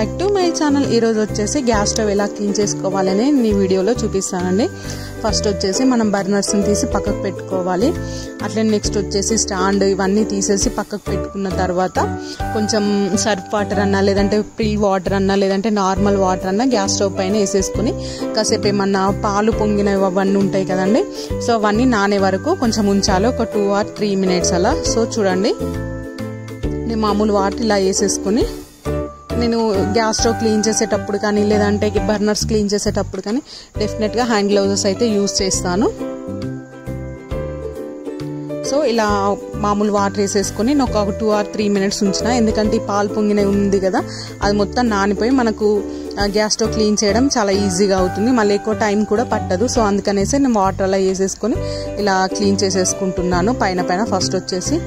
Back to my channel. ఈరోజు వచ్చేసి gas stove ఎలా క్లీన్ చేసుకోవాలని నేను వీడియోలో చూపిస్తానండి. ఫస్ట్ వచ్చేసి మనం బర్నర్స్ని తీసి పక్కకు పెట్టుకోవాలి. అట్లనే నెక్స్ట్ వచ్చేసి స్టాండ్ ఇవన్నీ తీసేసి పక్కకు పెట్టుకున్న తర్వాత కొంచెం సర్ఫ్ వాటర్ అన్నా లేదంటే ప్రిల్ వాటర్ అన్నా లేదంటే నార్మల్ వాటర్ అన్నా గ్యాస్ స్టవ్ పైన వేసేసుకుని కాసేపు ఏమన్నా పాలు పొంగినవి అవన్నీ ఉంటాయి కదండి, సో అవన్నీ నానే వరకు కొంచెం ఉంచాలి, ఒక 2 or 3 minutes అలా. సో చూడండి నేను మామూలు వాటర్ ఇలా వేసేసుకుని నేను గ్యాస్ స్టవ్ క్లీన్ చేసేటప్పుడు కానీ లేదంటే బర్నర్స్ క్లీన్ చేసేటప్పుడు కానీ డెఫినెట్గా హ్యాండ్ గ్లౌజెస్ అయితే యూజ్ చేస్తాను. సో ఇలా మామూలు వాటర్ వేసేసుకొని నేను ఒక 2 or 3 minutes ఉంచిన, ఎందుకంటే ఈ పాలు పొంగిన ఉంది కదా అది మొత్తం నానిపోయి మనకు గ్యాస్ స్టవ్ క్లీన్ చేయడం చాలా ఈజీగా అవుతుంది, మళ్ళీ ఎక్కువ టైం కూడా పట్టదు. సో అందుకనేసి నేను వాటర్ అలా వేసేసుకొని ఇలా క్లీన్ చేసేసుకుంటున్నాను పైన పైన. ఫస్ట్ వచ్చేసి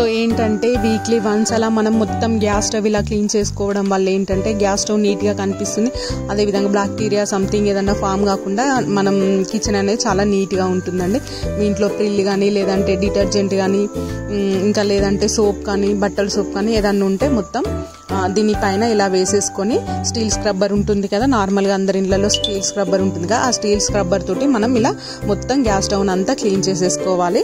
సో ఏంటంటే వీక్లీ వన్స్ అలా మనం మొత్తం గ్యాస్ స్టవ్ ఇలా క్లీన్ చేసుకోవడం వల్ల ఏంటంటే గ్యాస్ స్టవ్ నీట్గా కనిపిస్తుంది, అదేవిధంగా బ్యాక్టీరియా సంథింగ్ ఏదన్నా ఫామ్ కాకుండా మనం కిచెన్ అనేది చాలా నీట్గా ఉంటుందండి. మీ ఇంట్లో ప్రిల్ కానీ లేదంటే డిటర్జెంట్ కానీ ఇంకా లేదంటే సోప్ కానీ బట్టల సోప్ కానీ ఏదన్నా ఉంటే మొత్తం దీనిపైన ఇలా వేసేసుకొని స్టీల్ స్క్రబ్బర్ ఉంటుంది కదా, నార్మల్గా అందరి ఇళ్ళలో స్టీల్ స్క్రబ్బర్ ఉంటుంది కదా, ఆ స్టీల్ స్క్రబ్బర్ తోటి మనం ఇలా మొత్తం గ్యాస్ స్టవ్ అంతా క్లీన్ చేసేసుకోవాలి.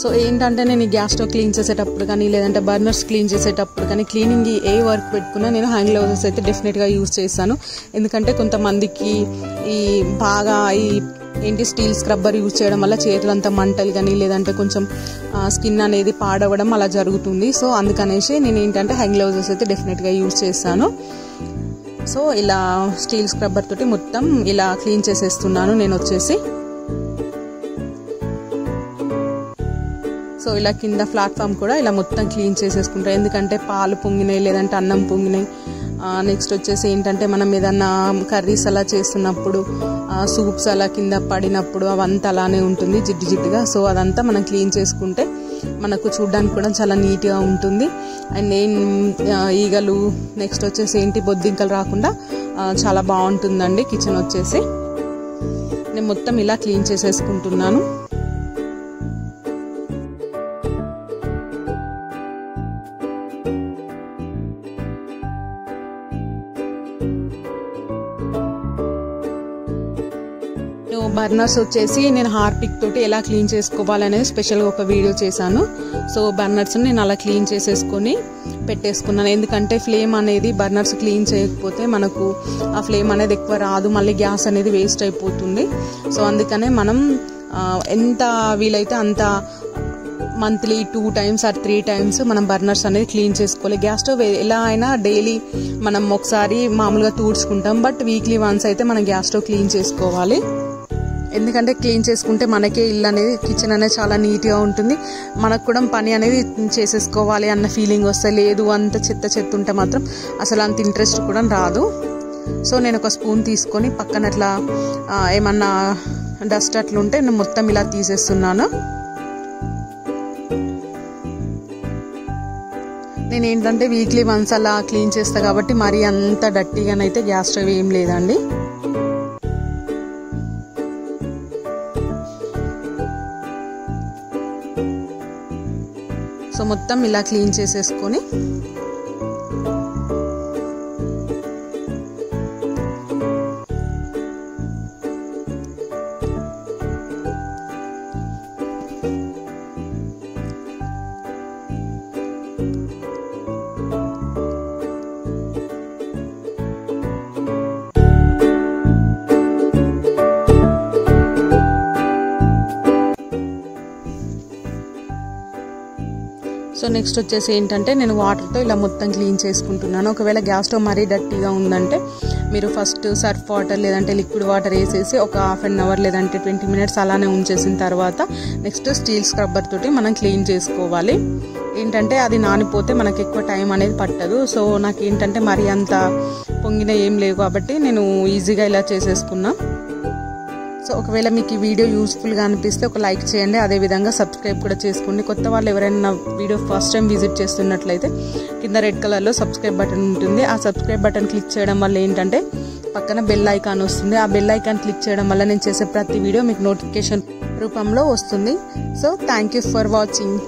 సో ఏంటంటే నేను గ్యాస్ స్టవ్ క్లీన్ చేసేటప్పుడు కానీ లేదంటే బర్నర్స్ క్లీన్ చేసేటప్పుడు కానీ క్లీనింగ్ ఏ వర్క్ పెట్టుకున్నా నేను హ్యాండ్ గ్లౌజెస్ అయితే డెఫినెట్గా యూజ్ చేస్తాను, ఎందుకంటే కొంతమందికి ఈ బాగా ఈ ఏంటి స్టీల్ స్క్రబ్బర్ యూజ్ చేయడం వల్ల చేతులంతా మంటలు కానీ లేదంటే కొంచెం స్కిన్ అనేది పాడవడం అలా జరుగుతుంది. సో అందుకనేసి నేను ఏంటంటే హ్యాండ్ గ్లౌజెస్ అయితే డెఫినెట్గా యూజ్ చేస్తాను. సో ఇలా స్టీల్ స్క్రబ్బర్ తోటి మొత్తం ఇలా క్లీన్ చేసేస్తున్నాను నేను వచ్చేసి. సో ఇలా కింద ప్లాట్ఫామ్ కూడా ఇలా మొత్తం క్లీన్ చేసేసుకుంటారు, ఎందుకంటే పాలు పొంగినాయి లేదంటే అన్నం పొంగినాయి. నెక్స్ట్ వచ్చేసి ఏంటంటే మనం ఏదన్నా కర్రీస్ అలా చేస్తున్నప్పుడు సూప్స్ అలా కింద పడినప్పుడు అవంతా అలానే ఉంటుంది జిడ్డు జిడ్డుగా, సో అదంతా మనం క్లీన్ చేసుకుంటే మనకు చూడడానికి కూడా చాలా నీట్గా ఉంటుంది. అండ్ ఈగలు నెక్స్ట్ వచ్చేసి ఏంటి బొద్దింకలు రాకుండా చాలా బాగుంటుందండి కిచెన్ వచ్చేసి. నేను మొత్తం ఇలా క్లీన్ చేసేసుకుంటున్నాను. బర్నర్స్ వచ్చేసి నేను హార్పిక్ తోటి ఎలా క్లీన్ చేసుకోవాలనేది స్పెషల్గా ఒక వీడియో చేశాను. సో బర్నర్స్ని నేను అలా క్లీన్ చేసేసుకొని పెట్టేసుకున్నాను, ఎందుకంటే ఫ్లేమ్ అనేది బర్నర్స్ క్లీన్ చేయకపోతే మనకు ఆ ఫ్లేమ్ అనేది ఎక్కువ రాదు, మళ్ళీ గ్యాస్ అనేది వేస్ట్ అయిపోతుంది. సో అందుకనే మనం ఎంత వీలైతే అంత మంత్లీ 2 times or 3 times మనం బర్నర్స్ అనేది క్లీన్ చేసుకోవాలి. గ్యాస్ స్టవ్ ఎలా అయినా డైలీ మనం ఒకసారి మామూలుగా తూడ్చుకుంటాం, బట్ వీక్లీ వన్స్ అయితే మనం గ్యాస్ స్టవ్ క్లీన్ చేసుకోవాలి, ఎందుకంటే క్లీన్ చేసుకుంటే మనకే ఇల్లు అనేది కిచెన్ అనేది చాలా నీట్గా ఉంటుంది, మనకు కూడా పని అనేది చేసేసుకోవాలి అన్న ఫీలింగ్ వస్తుంది. లేదు అంత చెత్త ఉంటే మాత్రం అసలు అంత ఇంట్రెస్ట్ కూడా రాదు. సో నేను ఒక స్పూన్ తీసుకొని పక్కన అట్లా ఏమన్నా డస్ట్ అట్లుంటే నేను మొత్తం ఇలా తీసేస్తున్నాను. నేను ఏంటంటే వీక్లీ వన్స్ అలా క్లీన్ చేస్తాను కాబట్టి మరీ అంత డట్టిగానైతే గ్యాస్ స్టవ్ ఏం లేదండి. సో మొత్తం ఇలా క్లీన్ చేసేసుకొని సో నెక్స్ట్ వచ్చేసి ఏంటంటే నేను వాటర్తో ఇలా మొత్తం క్లీన్ చేసుకుంటున్నాను. ఒకవేళ గ్యాస్ స్టవ్ మరీ డట్టిగా ఉందంటే మీరు ఫస్ట్ సర్ఫ్ వాటర్ లేదంటే లిక్విడ్ వాటర్ వేసేసి ఒక 1/2 hour లేదంటే 20 minutes అలానే ఉంచేసిన తర్వాత నెక్స్ట్ స్టీల్ స్క్రబ్బర్ తోటి మనం క్లీన్ చేసుకోవాలి. ఏంటంటే అది నానిపోతే మనకు ఎక్కువ టైం అనేది పట్టదు. సో నాకు ఏంటంటే మరీ అంత పొంగిన ఏం లేవు కాబట్టి నేను ఈజీగా ఇలా చేసేసుకున్నా. సో ఒకవేళ మీకు ఈ వీడియో యూస్ఫుల్గా అనిపిస్తే ఒక లైక్ చేయండి, అదేవిధంగా సబ్స్క్రైబ్ కూడా చేసుకోండి. కొత్త వాళ్ళు ఎవరైనా వీడియో ఫస్ట్ టైం విజిట్ చేస్తున్నట్లయితే కింద రెడ్ కలర్లో సబ్స్క్రైబ్ బటన్ ఉంటుంది, ఆ సబ్స్క్రైబ్ బటన్ క్లిక్ చేయడం వల్ల ఏంటంటే పక్కన బెల్ ఐకాన్ వస్తుంది. ఆ బెల్ ఐకాన్ క్లిక్ చేయడం వల్ల నేను చేసే ప్రతి వీడియో మీకు నోటిఫికేషన్ రూపంలో వస్తుంది. So thank you for watching.